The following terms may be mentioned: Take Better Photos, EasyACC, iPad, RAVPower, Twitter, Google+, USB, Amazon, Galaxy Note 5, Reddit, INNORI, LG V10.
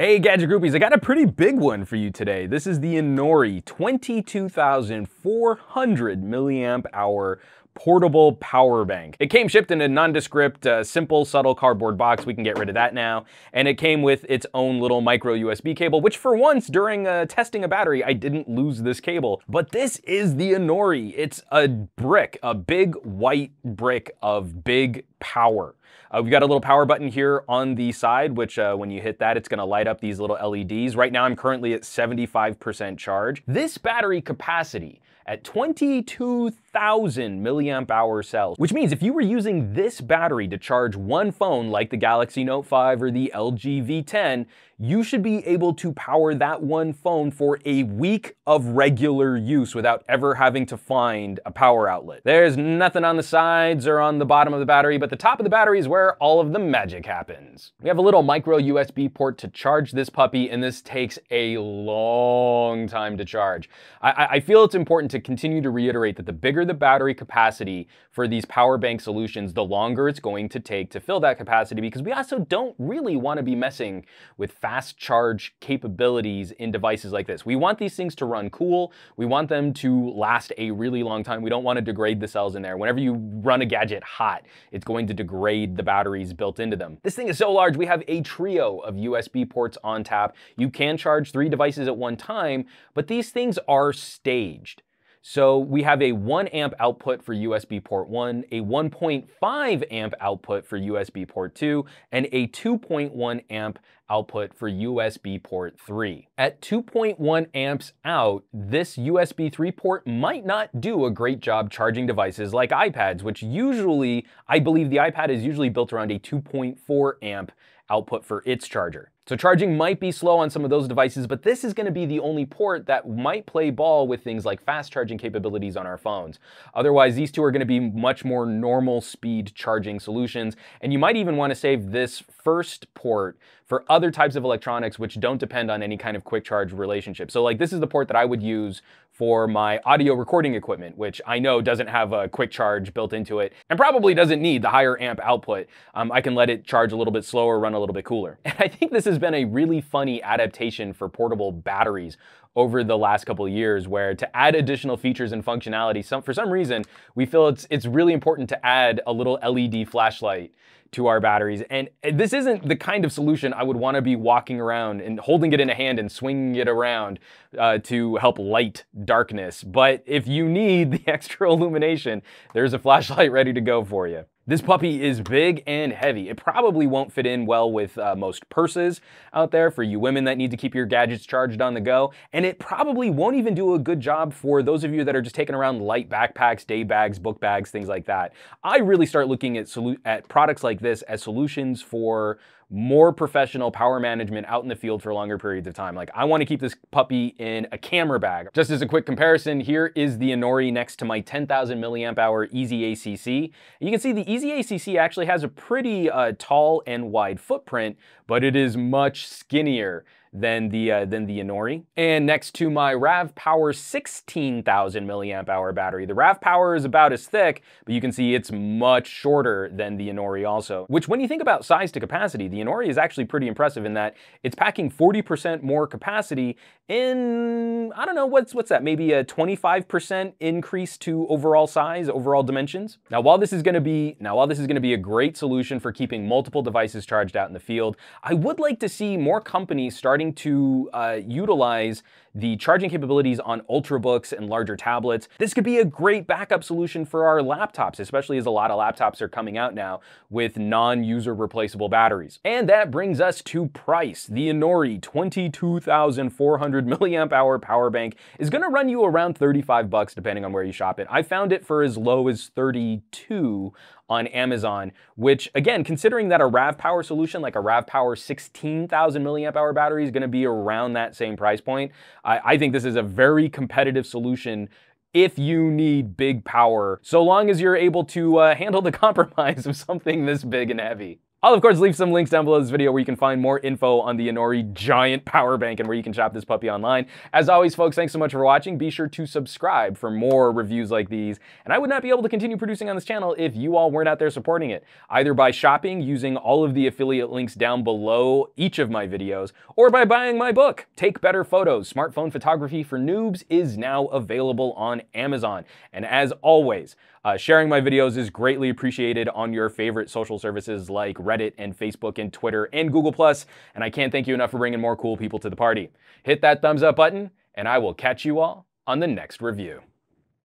Hey Gadget Groupies, I got a pretty big one for you today. This is the INNORI 22,400 milliamp hour portable power bank. It came shipped in a nondescript, simple, subtle cardboard box. We can get rid of that now. And it came with its own little micro USB cable, which for once during testing a battery, I didn't lose this cable. But this is the INNORI. It's a brick, a big white brick of big power. We've got a little power button here on the side, which when you hit that, it's gonna light up these little LEDs. Right now I'm currently at 75% charge. This battery capacity at 22,000 milliamp hour cells, which means if you were using this battery to charge one phone like the Galaxy Note 5 or the LG V10, you should be able to power that one phone for a week of regular use without ever having to find a power outlet. There's nothing on the sides or on the bottom of the battery, but the top of the battery is where all of the magic happens. We have a little micro USB port to charge this puppy, and this takes a long time to charge. I feel it's important to continue to reiterate that the bigger the battery capacity for these power bank solutions, the longer it's going to take to fill that capacity, because we also don't really want to be messing with fast charge capabilities in devices like this. We want these things to run cool. We want them to last a really long time. We don't want to degrade the cells in there. Whenever you run a gadget hot, it's going to degrade the batteries built into them. This thing is so large, we have a trio of USB ports on tap. You can charge three devices at one time, but these things are staged. So we have a 1 amp output for USB port 1, a 1.5 amp output for USB port 2, and a 2.1 amp output for USB port 3. At 2.1 amps out, this USB 3 port might not do a great job charging devices like iPads, which usually, I believe the iPad is usually built around a 2.4 amp output for its charger. So charging might be slow on some of those devices, but this is gonna be the only port that might play ball with things like fast charging capabilities on our phones. Otherwise, these two are gonna be much more normal speed charging solutions. And you might even wanna save this first port for other types of electronics which don't depend on any kind of quick charge relationship. So like this is the port that I would use for my audio recording equipment, which I know doesn't have a quick charge built into it and probably doesn't need the higher amp output. I can let it charge a little bit slower, run a little bit cooler. And I think this is been a really funny adaptation for portable batteries over the last couple of years, where to add additional features and functionality, for some reason, we feel it's really important to add a little LED flashlight to our batteries. And this isn't the kind of solution I would want to be walking around and holding it in a hand and swinging it around to help light darkness. But if you need the extra illumination, there's a flashlight ready to go for you. This puppy is big and heavy. It probably won't fit in well with most purses out there for you women that need to keep your gadgets charged on the go. And it probably won't even do a good job for those of you that are just taking around light backpacks, day bags, book bags, things like that. I really start looking at products like this as solutions for more professional power management out in the field for longer periods of time. Like I wanna keep this puppy in a camera bag. Just as a quick comparison, here is the INNORI next to my 10,000 milliamp hour EasyACC. You can see the EasyACC actually has a pretty tall and wide footprint, but it is much skinnier than the INNORI. And next to my RAVPower 16,000 milliamp hour battery. The RAVPower is about as thick, but you can see it's much shorter than the INNORI also, which when you think about size to capacity, the INNORI is actually pretty impressive in that it's packing 40% more capacity in, I don't know, what's that? Maybe a 25% increase to overall size, overall dimensions. Now, while this is gonna be a great solution for keeping multiple devices charged out in the field, I would like to see more companies starting to utilize the charging capabilities on ultrabooks and larger tablets. This could be a great backup solution for our laptops, especially as a lot of laptops are coming out now with non-user replaceable batteries. And that brings us to price. The INNORI 22,400 milliamp hour power bank is gonna run you around $35 depending on where you shop it. I found it for as low as 32 on Amazon, which again, considering that a RAVPower solution like a RAVPower 16,000 milliamp hour battery is gonna be around that same price point, I think this is a very competitive solution if you need big power, so long as you're able to handle the compromise of something this big and heavy. I'll of course leave some links down below this video where you can find more info on the INNORI giant power bank and where you can shop this puppy online. As always, folks, thanks so much for watching. Be sure to subscribe for more reviews like these. And I would not be able to continue producing on this channel if you all weren't out there supporting it, either by shopping using all of the affiliate links down below each of my videos, or by buying my book, Take Better Photos, Smartphone Photography for Noobs, is now available on Amazon. And as always, sharing my videos is greatly appreciated on your favorite social services like Reddit and Facebook and Twitter and Google+, and I can't thank you enough for bringing more cool people to the party. Hit that thumbs up button, and I will catch you all on the next review.